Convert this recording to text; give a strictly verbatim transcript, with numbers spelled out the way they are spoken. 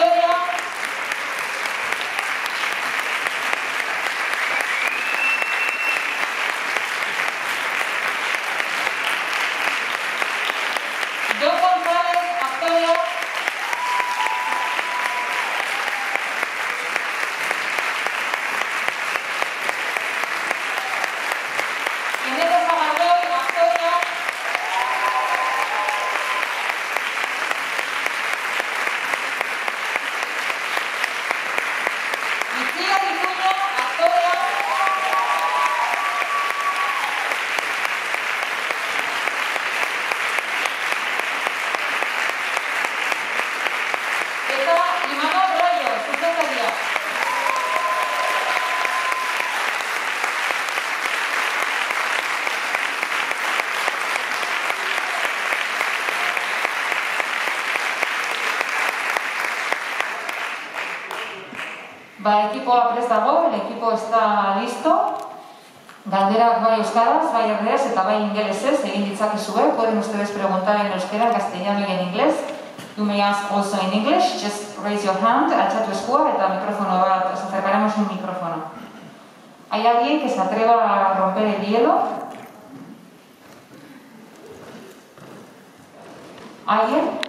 Victoria. Yo González, Antonio. Ba, ekipoa prest dago, ekipo ez da listo. Galderak bai euskaraz, bai erderaz eta bai ingelesez egin ditzakezue. Pueden ustedes preguntar en euskera, castellano y en inglés. You may ask also in English, just raise your hand, altxatu eskua eta mikrofono bat, os acercaremos un micrófono. ¿Hay alguien que se atreva a romper el hielo? ¿Alguien?